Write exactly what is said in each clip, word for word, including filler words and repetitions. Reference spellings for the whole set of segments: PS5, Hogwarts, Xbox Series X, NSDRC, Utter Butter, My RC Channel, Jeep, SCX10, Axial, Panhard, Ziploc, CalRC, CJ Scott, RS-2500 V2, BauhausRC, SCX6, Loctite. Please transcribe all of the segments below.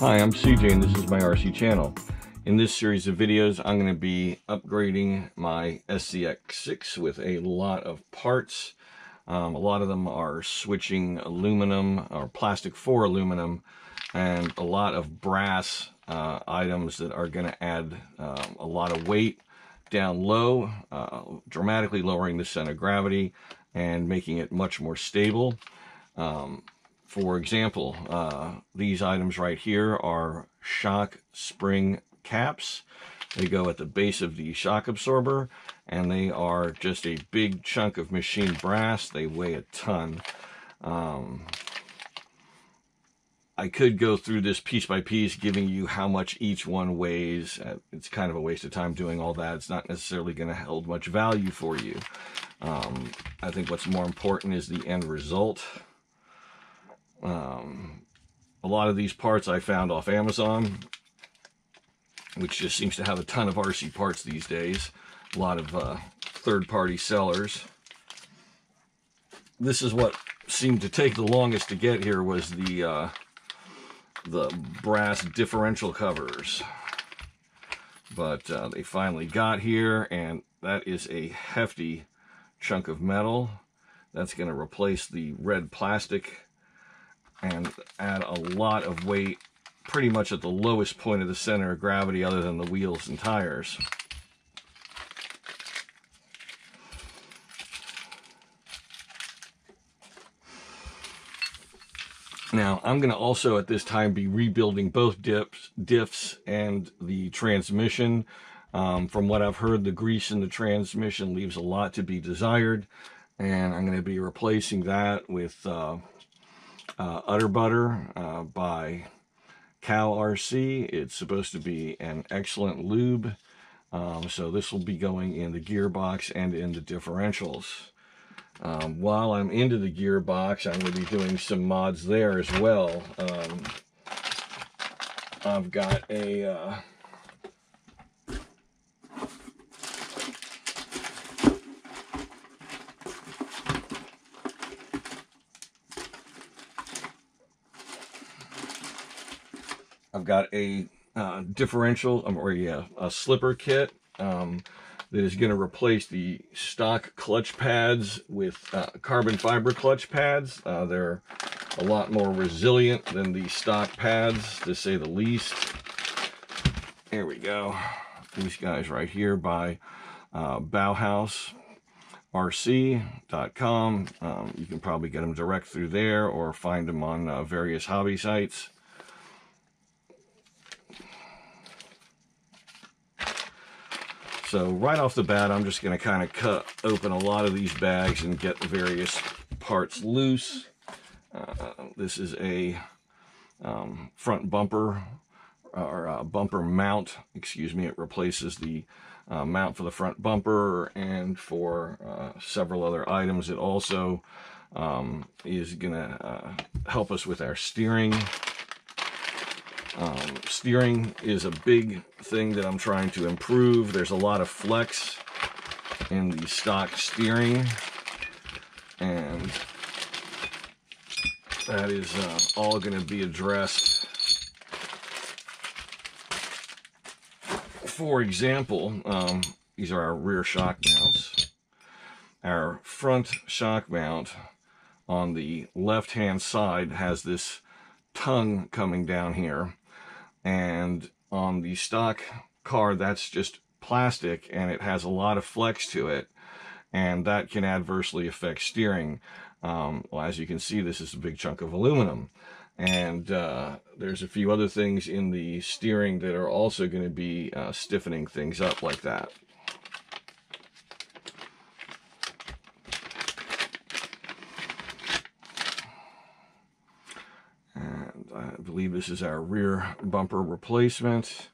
Hi, I'm C J and this is my R C channel. In this series of videos, I'm going to be upgrading my S C X six with a lot of parts. Um, a lot of them are switching aluminum or plastic for aluminum, and a lot of brass uh, items that are going to add uh, a lot of weight down low, uh, dramatically lowering the center of gravity and making it much more stable. Um, For example, uh, these items right here are shock spring caps. They go at the base of the shock absorber, and they are just a big chunk of machined brass. They weigh a ton. Um, I could go through this piece by piece, giving you how much each one weighs. It's kind of a waste of time doing all that. It's not necessarily going to hold much value for you. Um, I think what's more important is the end result. Um, a lot of these parts I found off Amazon, which just seems to have a ton of R C parts these days. A lot of uh, third-party sellers. This is what seemed to take the longest to get here, was the uh, the brass differential covers. But uh, they finally got here, and that is a hefty chunk of metal. That's going to replace the red plastic and add a lot of weight, pretty much at the lowest point of the center of gravity other than the wheels and tires. Now, I'm going to also at this time be rebuilding both dips, diffs and the transmission. Um, from what I've heard, the grease in the transmission leaves a lot to be desired, and I'm going to be replacing that with Uh, Uh, Utter Butter uh, by CalRC. It's supposed to be an excellent lube, um, so this will be going in the gearbox and in the differentials. Um, while I'm into the gearbox, I'm going to be doing some mods there as well. Um, I've got a uh, I've got a uh, differential um, or yeah, a slipper kit um, that is going to replace the stock clutch pads with uh, carbon fiber clutch pads. Uh, they're a lot more resilient than the stock pads, to say the least. Here we go. These guys right here by uh, Bauhaus R C dot com. Um, you can probably get them direct through there or find them on uh, various hobby sites. So right off the bat, I'm just going to kind of cut open a lot of these bags and get various parts loose. Uh, this is a um, front bumper, or a bumper mount, excuse me. It replaces the uh, mount for the front bumper, and for uh, several other items. It also um, is going to uh, help us with our steering. Um, steering is a big thing that I'm trying to improve. There's a lot of flex in the stock steering, and that is uh, all going to be addressed. For example, um, these are our rear shock mounts. Our front shock mount on the left-hand side has this tongue coming down here. And on the stock car, that's just plastic, and it has a lot of flex to it, and that can adversely affect steering. Um, well, as you can see, this is a big chunk of aluminum, and uh, there's a few other things in the steering that are also going to be uh, stiffening things up like that. I believe this is our rear bumper replacement.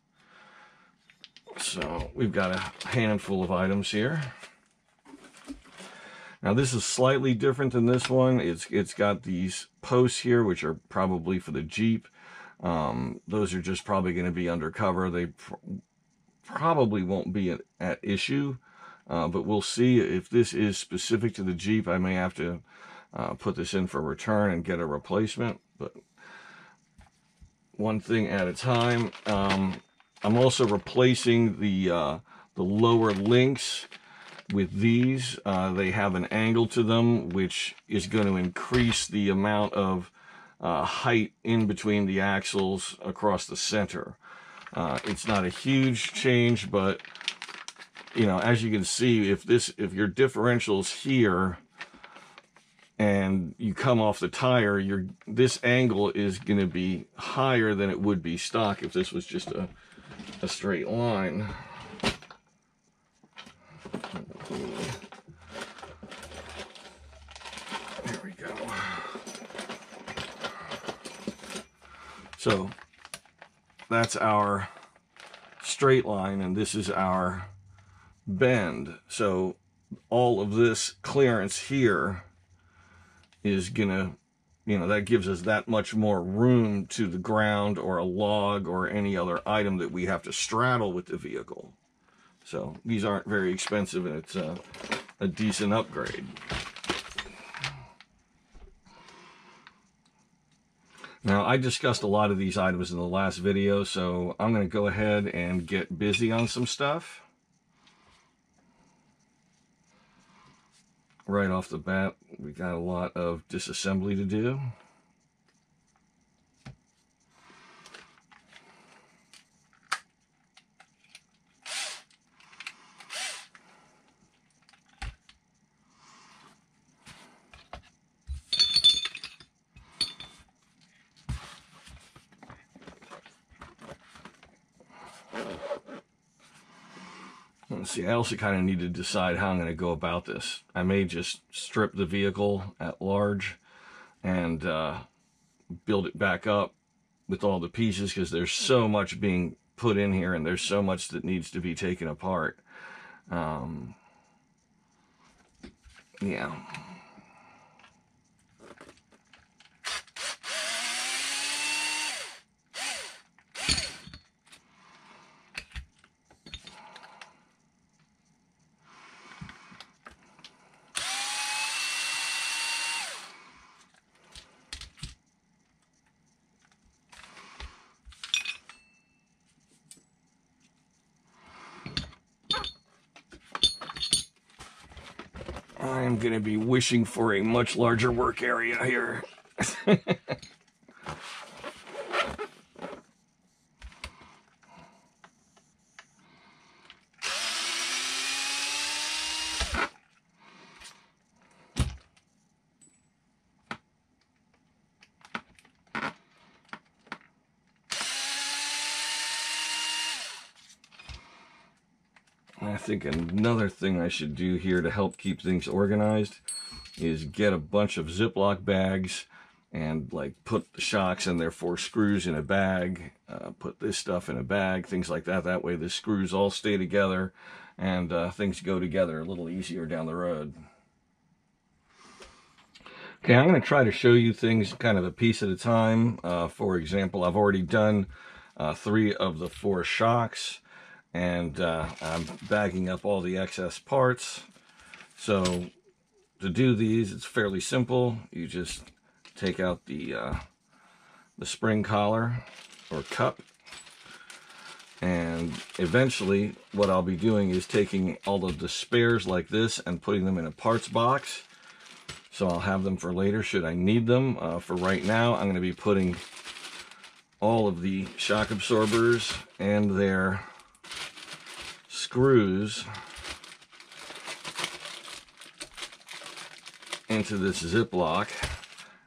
So we've got a handful of items here. Now this is slightly different than this one. It's it's got these posts here, which are probably for the Jeep. Um, those are just probably going to be undercover. They pr probably won't be at, at issue, uh, but we'll see. If this is specific to the Jeep, I may have to uh, put this in for return and get a replacement, but one thing at a time. Um, I'm also replacing the uh, the lower links with these. Uh, they have an angle to them, which is going to increase the amount of uh, height in between the axles across the center. Uh, it's not a huge change, but you know, as you can see, if this if your differential's here and you come off the tire, your this angle is going to be higher than it would be stock if this was just a a straight line. There we go. So that's our straight line, and this is our bend. So all of this clearance here is gonna, you know, that gives us that much more room to the ground or a log or any other item that we have to straddle with the vehicle. So these aren't very expensive, and it's a, a decent upgrade. Now, I discussed a lot of these items in the last video, so I'm going to go ahead and get busy on some stuff. Right off the bat, we got a lot of disassembly to do. See, I also kind of need to decide how I'm going to go about this. I may just strip the vehicle at large and uh, build it back up with all the pieces, because there's so much being put in here and there's so much that needs to be taken apart. Um, yeah. I'm going to be wishing for a much larger work area here. I think another thing I should do here to help keep things organized is get a bunch of Ziploc bags and like put the shocks and their four screws in a bag, uh, put this stuff in a bag, things like that. That way the screws all stay together and uh, things go together a little easier down the road. Okay, I'm going to try to show you things kind of a piece at a time. Uh, for example, I've already done uh, three of the four shocks. And uh, I'm bagging up all the excess parts. So to do these, it's fairly simple. You just take out the, uh, the spring collar or cup. And eventually what I'll be doing is taking all of the spares like this and putting them in a parts box. So I'll have them for later should I need them. Uh, for right now, I'm going to be putting all of the shock absorbers and their screws into this Ziploc,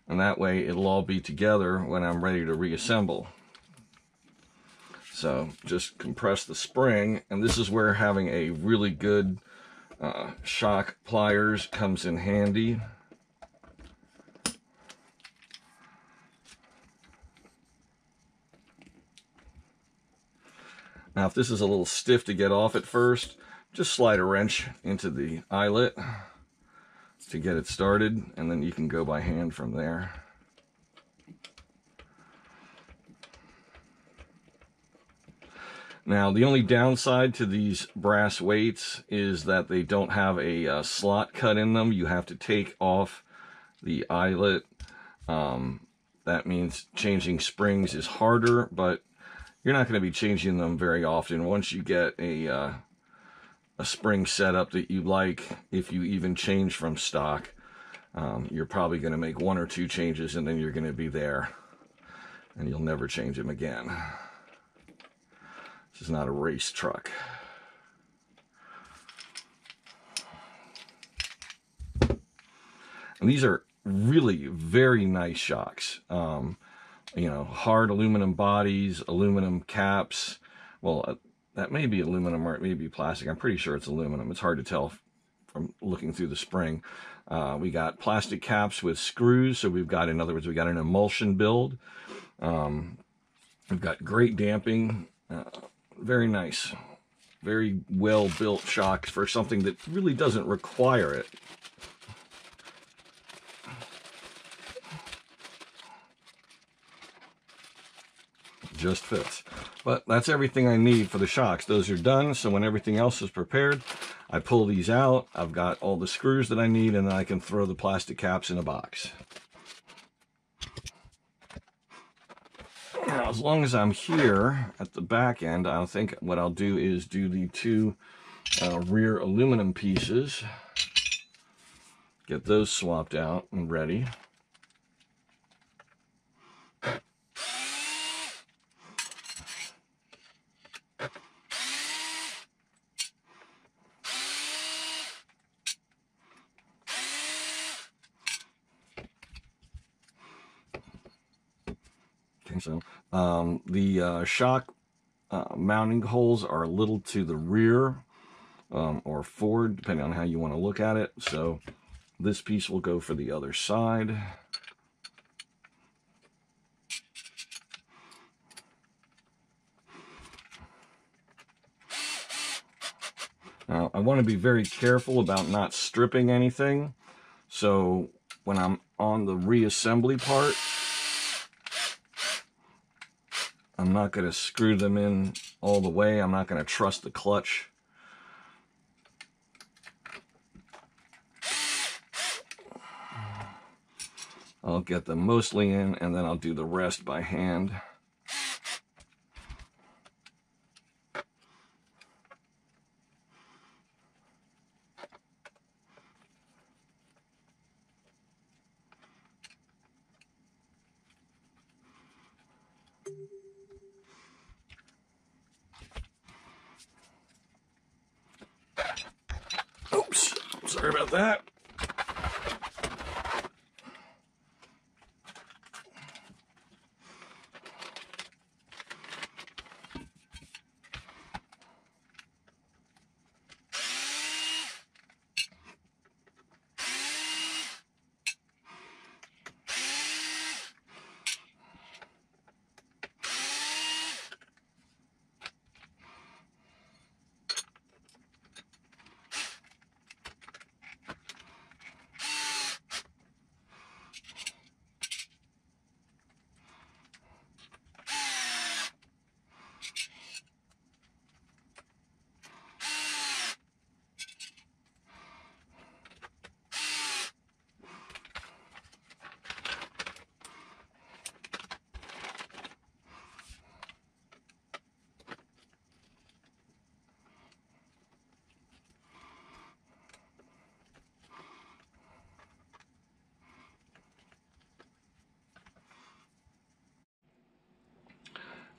and that way it'll all be together when I'm ready to reassemble. So just compress the spring, and this is where having a really good uh, shock pliers comes in handy. Now, if this is a little stiff to get off at first, just slide a wrench into the eyelet to get it started, and then you can go by hand from there. Now, the only downside to these brass weights is that they don't have a uh, slot cut in them. You have to take off the eyelet. Um, that means changing springs is harder, but you're not going to be changing them very often. Once you get a, uh, a spring setup that you like, if you even change from stock, um, you're probably going to make one or two changes and then you're going to be there and you'll never change them again. This is not a race truck. And these are really very nice shocks. Um, you know, hard aluminum bodies, aluminum caps. Well, uh, that may be aluminum or it may be plastic. I'm pretty sure it's aluminum. It's hard to tell from looking through the spring. Uh, we got plastic caps with screws. So we've got, in other words, we got an emulsion build. Um, we've got great damping. Uh, very nice. Very well built shocks for something that really doesn't require it. Just fits. But that's everything I need for the shocks. Those are done, so when everything else is prepared, I pull these out. I've got all the screws that I need, and then I can throw the plastic caps in a box. Now, as long as I'm here at the back end, I think what I'll do is do the two uh, rear aluminum pieces, get those swapped out and ready. So um, the uh, shock uh, mounting holes are a little to the rear um, or forward, depending on how you want to look at it. So this piece will go for the other side. Now I want to be very careful about not stripping anything. So when I'm on the reassembly part, I'm not going to screw them in all the way. I'm not going to truss the clutch. I'll get them mostly in, and then I'll do the rest by hand. Sorry about that.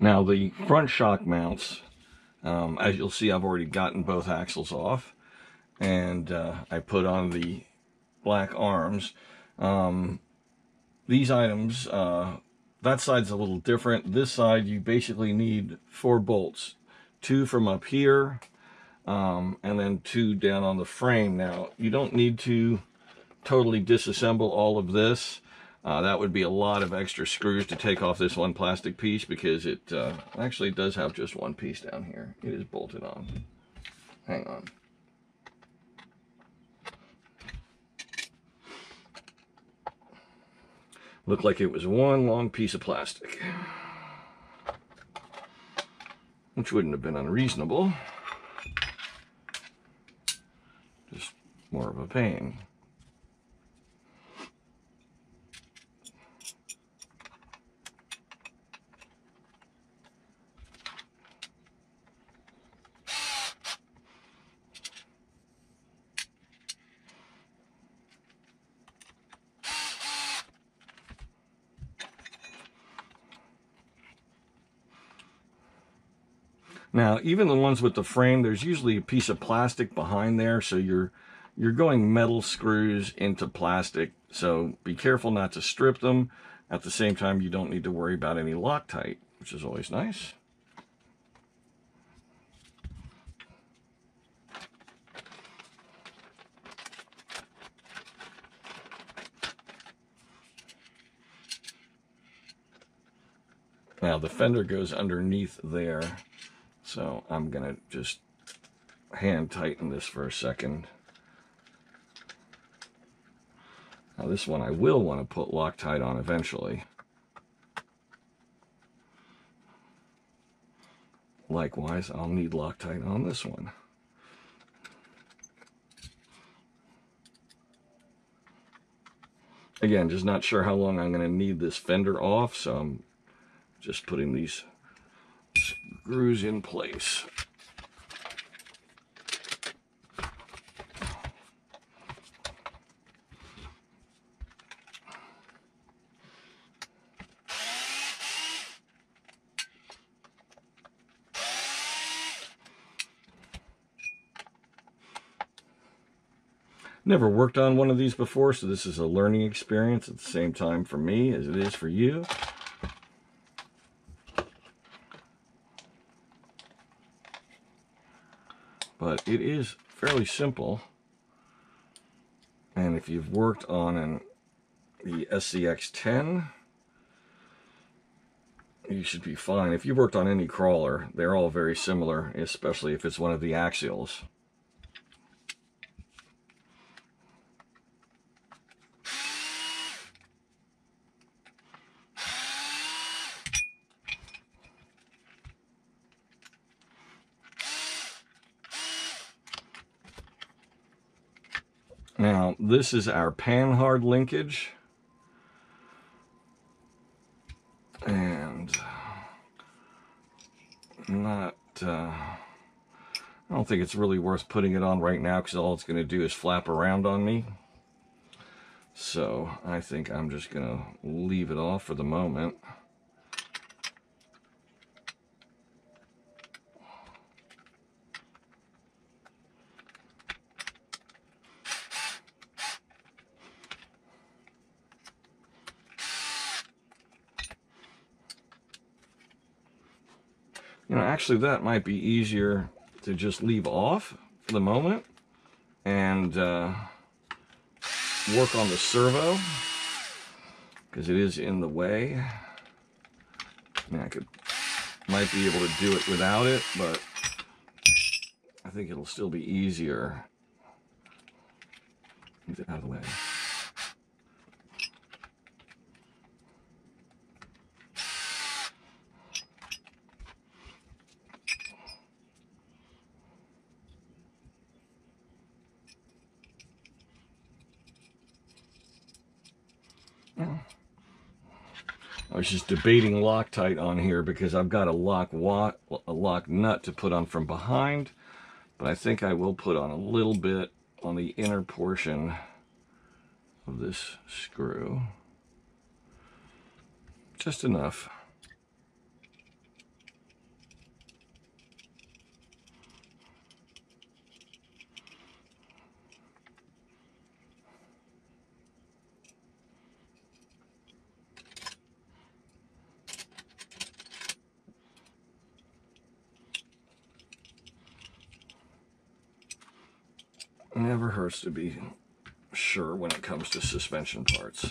Now the front shock mounts, um, as you'll see, I've already gotten both axles off, and uh, I put on the black arms. Um, these items, uh, that side's a little different. This side, you basically need four bolts, two from up here, um, and then two down on the frame. Now, you don't need to totally disassemble all of this. Uh, that would be a lot of extra screws to take off this one plastic piece, because it uh, actually does have just one piece down here. It is bolted on. Hang on. Looked like it was one long piece of plastic, which wouldn't have been unreasonable. Just more of a pain. Now, even the ones with the frame, there's usually a piece of plastic behind there, so you're you're going metal screws into plastic, so be careful not to strip them. At the same time, you don't need to worry about any Loctite, which is always nice. Now, the fender goes underneath there, so I'm going to just hand tighten this for a second. Now, this one I will want to put Loctite on eventually. Likewise, I'll need Loctite on this one. Again, just not sure how long I'm going to need this fender off, so I'm just putting these screws in place. Never worked on one of these before, so this is a learning experience at the same time for me as it is for you. But it is fairly simple, and if you've worked on an, the S C X ten, you should be fine. If you've worked on any crawler, they're all very similar, especially if it's one of the Axials. Now, this is our Panhard linkage, and not, uh, I don't think it's really worth putting it on right now because all it's going to do is flap around on me. So I think I'm just going to leave it off for the moment. You know, actually, that might be easier to just leave off for the moment and uh, work on the servo, because it is in the way. I mean, I could, might be able to do it without it, but I think it'll still be easier. Move it out of the way. I was just debating Loctite on here because I've got a lock wa a lock nut to put on from behind, but I think I will put on a little bit on the inner portion of this screw. Just enough. Never hurts to be sure when it comes to suspension parts.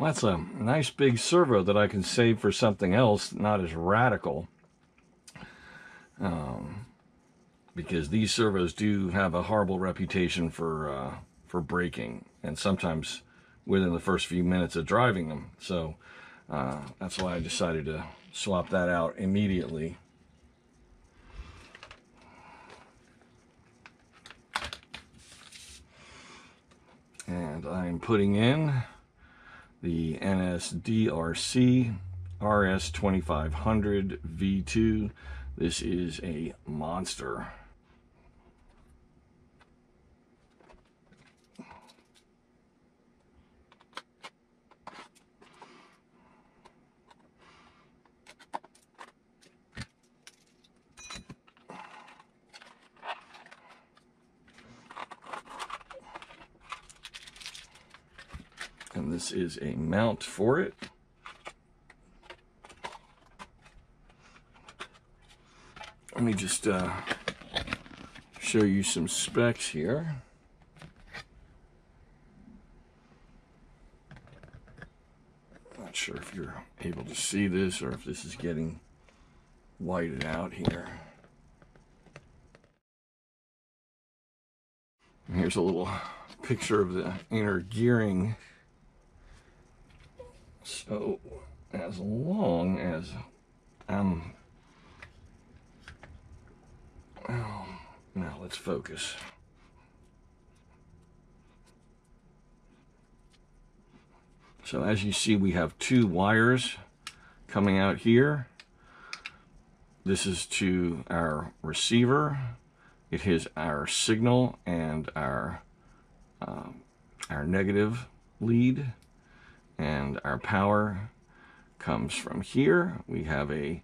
Well, that's a nice big servo that I can save for something else, not as radical. Um, because these servos do have a horrible reputation for, uh, for braking, and sometimes within the first few minutes of driving them. So uh, that's why I decided to swap that out immediately. And I'm putting in the N S D R C R S twenty-five hundred V two. This is a monster. And this is a mount for it. Let me just uh, show you some specs here. Not sure if you're able to see this or if this is getting whited out here. And here's a little picture of the inner gearing. So, as long as I'm... Oh, now let's focus. So as you see, we have two wires coming out here. This is to our receiver. It is our signal and our, um, our negative lead. And our power comes from here. We have a,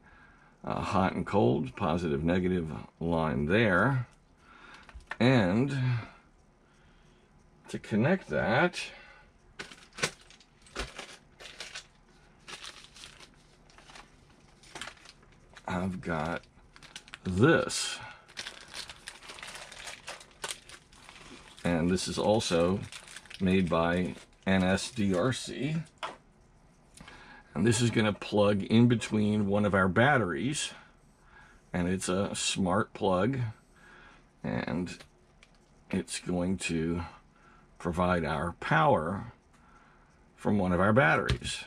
a hot and cold, positive, negative line there. And to connect that, I've got this. And this is also made by N S D R C, and this is going to plug in between one of our batteries, and it's a smart plug, and it's going to provide our power from one of our batteries.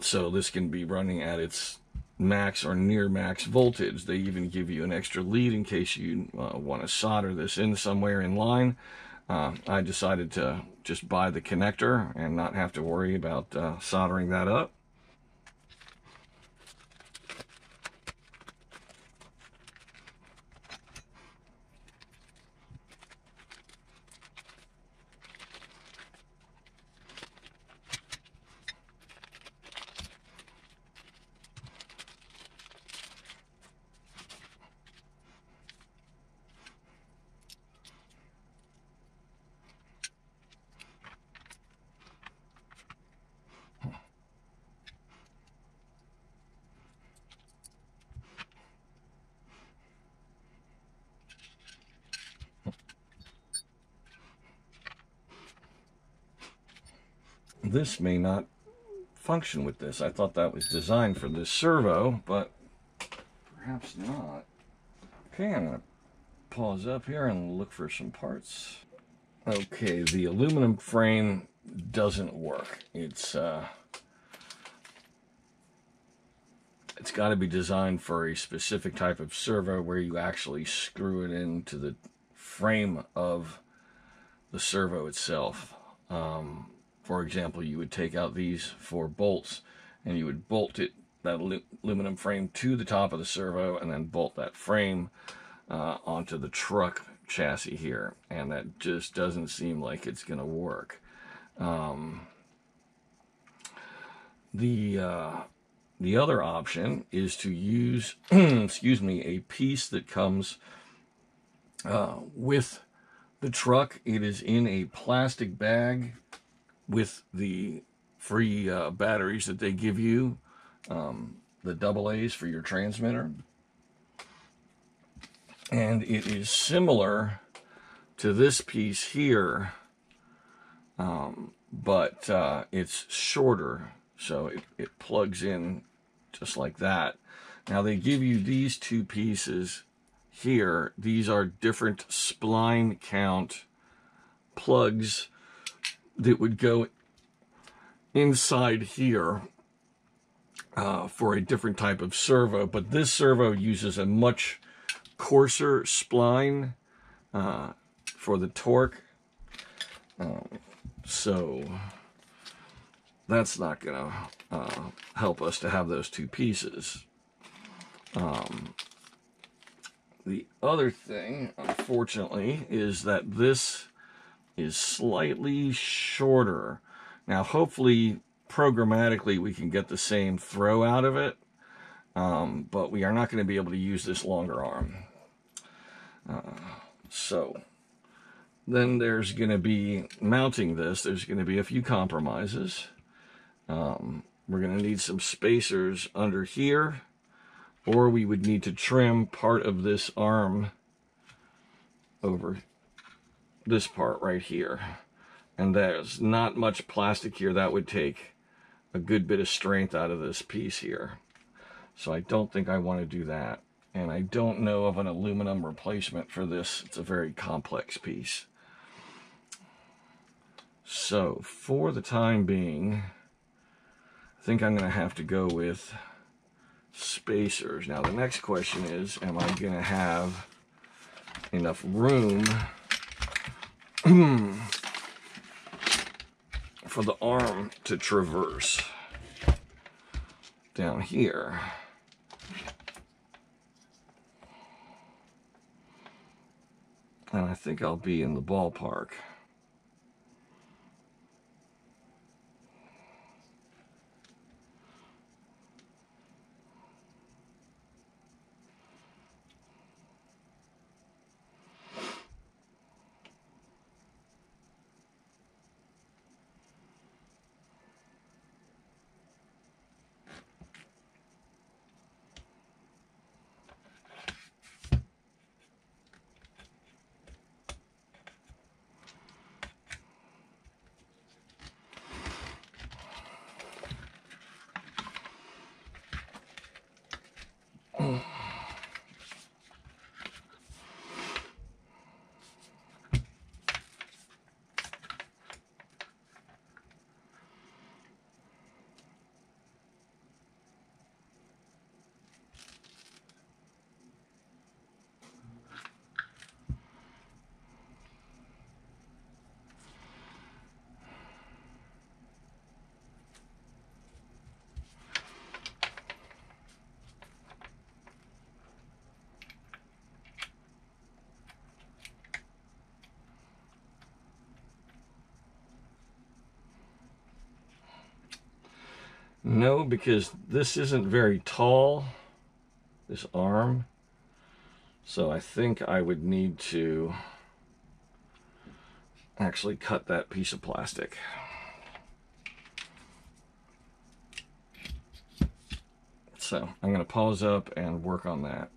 So this can be running at its max or near max voltage. They even give you an extra lead in case you uh, want to solder this in somewhere in line. Uh, I decided to just buy the connector and not have to worry about uh, soldering that up. This may not function with this. I thought that was designed for this servo, but perhaps not. Okay, I'm gonna pause up here and look for some parts. Okay, the aluminum frame doesn't work. It's uh, it's got to be designed for a specific type of servo where you actually screw it into the frame of the servo itself. Um, For example, you would take out these four bolts and you would bolt it, that aluminum frame, to the top of the servo, and then bolt that frame uh, onto the truck chassis here. And that just doesn't seem like it's going to work. Um, the, uh, the other option is to use, excuse me, a piece that comes uh, with the truck. It is in a plastic bag with the free uh, batteries that they give you, um, the double A's for your transmitter. And it is similar to this piece here, um, but uh, it's shorter, so it, it plugs in just like that. Now they give you these two pieces here. These are different spline count plugs that would go inside here uh, for a different type of servo, but this servo uses a much coarser spline uh, for the torque, um, so that's not gonna uh, help us to have those two pieces. Um, the other thing, unfortunately, is that this is slightly shorter. Now, hopefully, programmatically, we can get the same throw out of it, um, but we are not going to be able to use this longer arm. Uh, so, then there's going to be, mounting this, there's going to be a few compromises. Um, we're going to need some spacers under here, or we would need to trim part of this arm over this part right here. And there's not much plastic here. That would take a good bit of strength out of this piece here. So I don't think I want to do that. And I don't know of an aluminum replacement for this. It's a very complex piece. So for the time being, I think I'm going to have to go with spacers. Now the next question is, am I going to have enough room for the arm to traverse down here? And I think I'll be in the ballpark. No, because this isn't very tall, this arm, so I think I would need to actually cut that piece of plastic. So I'm going to pause up and work on that.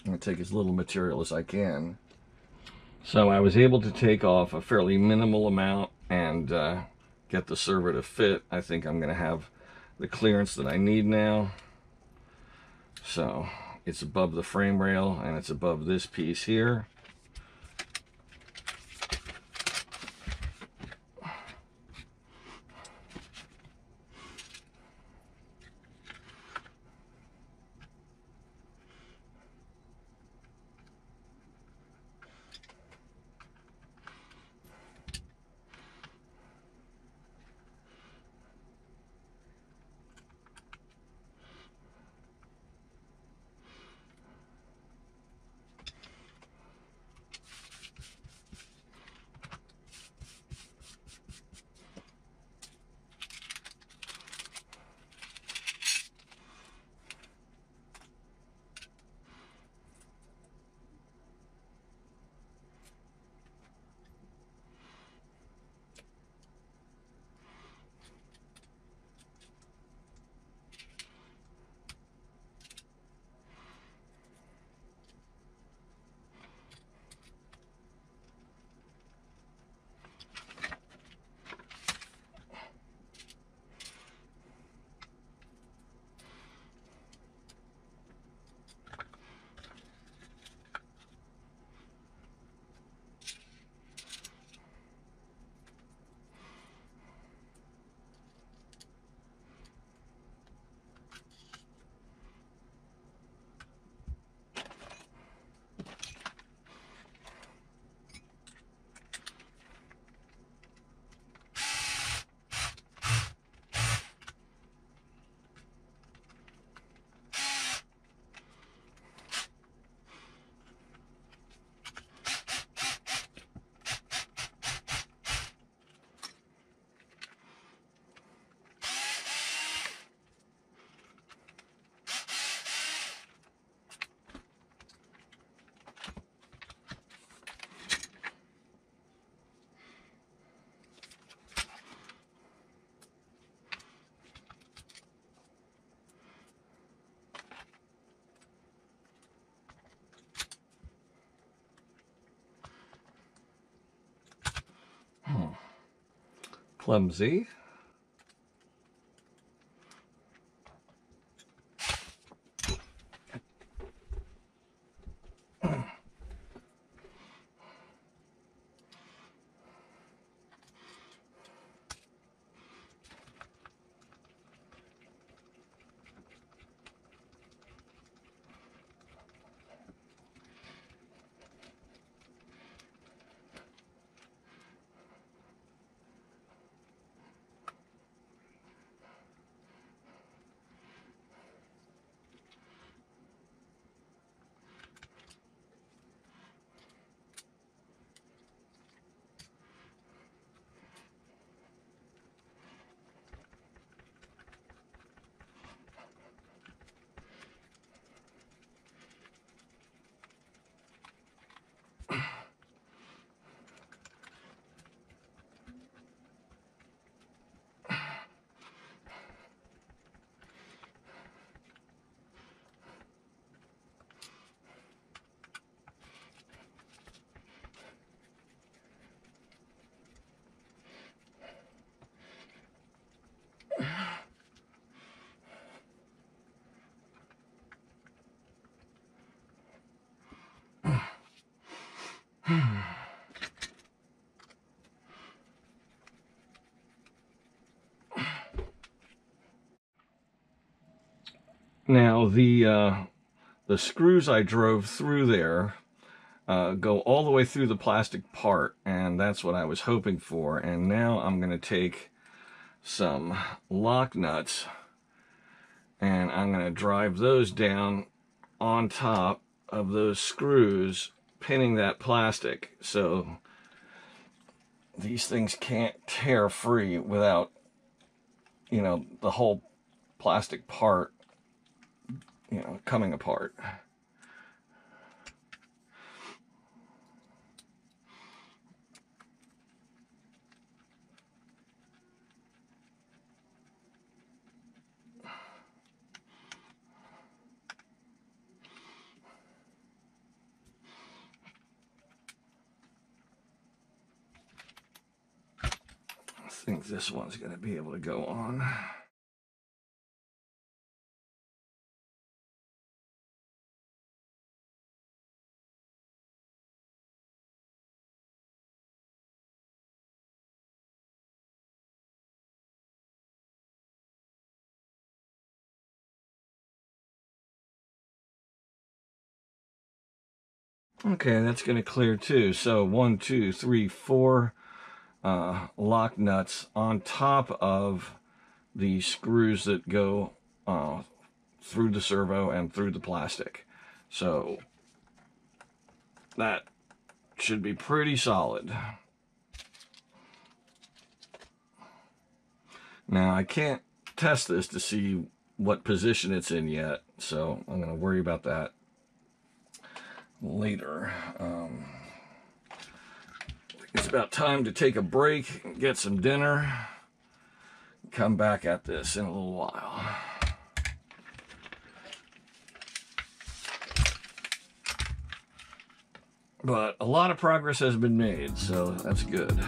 I'm going to take as little material as I can. So I was able to take off a fairly minimal amount and uh, get the servo to fit. I think I'm going to have the clearance that I need now. So it's above the frame rail and it's above this piece here. clumsy. Now the uh, the screws I drove through there uh, go all the way through the plastic part, and that's what I was hoping for. And now I'm going to take some lock nuts and I'm going to drive those down on top of those screws, pinning that plastic so these things can't tear free without, you know, the whole plastic part, you know, coming apart. I think this one's going to be able to go on. Okay, that's going to clear too. So one, two, three, four uh, lock nuts on top of the screws that go uh, through the servo and through the plastic. So that should be pretty solid. Now I can't test this to see what position it's in yet, so I'm going to worry about that later. Um, it's about time to take a break and get some dinner. Come back at this in a little while. But a lot of progress has been made, so that's good.